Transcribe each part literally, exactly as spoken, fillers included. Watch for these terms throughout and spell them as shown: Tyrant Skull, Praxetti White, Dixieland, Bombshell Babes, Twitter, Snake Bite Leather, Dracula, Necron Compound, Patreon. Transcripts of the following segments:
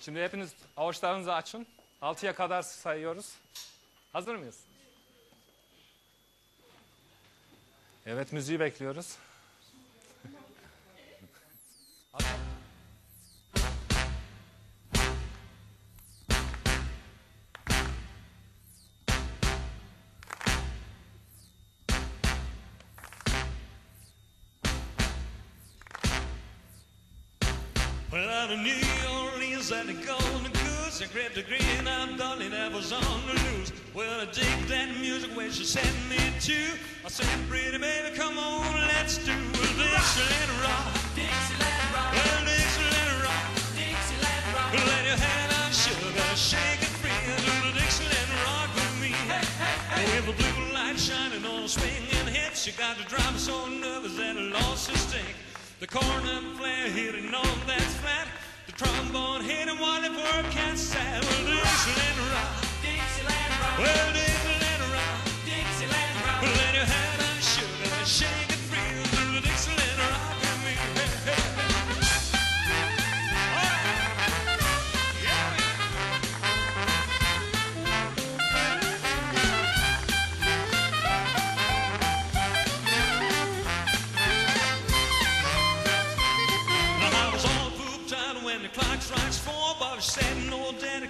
Şimdi hepiniz avuçlarınızı açın. altıya kadar sayıyoruz. Hazır mıyız? Evet, müziği bekliyoruz. Well, out of New Orleans at the Golden Goose, I grabbed a green eyed darling that was on the loose. Well, I dig that music when she sent me to. I said, pretty baby, come on, let's do a Dixieland rock. Dixieland rock. Well, Dixieland rock. Dixieland rock. Well, let your hand on sugar, shake it free, a little Dixieland rock with me. Hey, hey, hey. With a blue light shining on a swinging head, she got the driver so nervous that I lost her stick. The cornet player hitting on that flat, the trombone hitting while the poor cat sat. Well, Dixieland rock, Dixieland rock. Well, Dixieland rock, Dixieland rock. Well, let your head on sugar, shake it free, through the Dixieland rock with me. Hey, hey, hey. All right.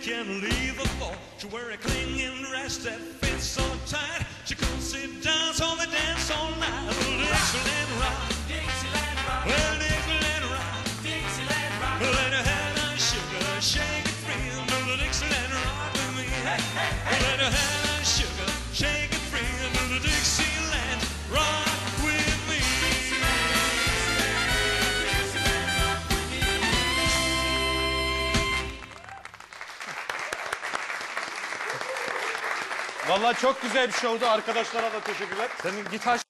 Can't leave her for. She wear a clinging dress that fits so tight. She couldn't sit down, so they dance all night. Well, Dixieland rock, Dixieland rock. Well, Dixieland rock, Dixieland rock. Well, let her head on sugar, shake it free, do the Dixieland rock with me. Hey, hey, hey. Let her head on sugar, shake it free, do the Dixieland rock. Vallahi çok güzel bir şey oldu. Arkadaşlara da teşekkürler. Senin gitar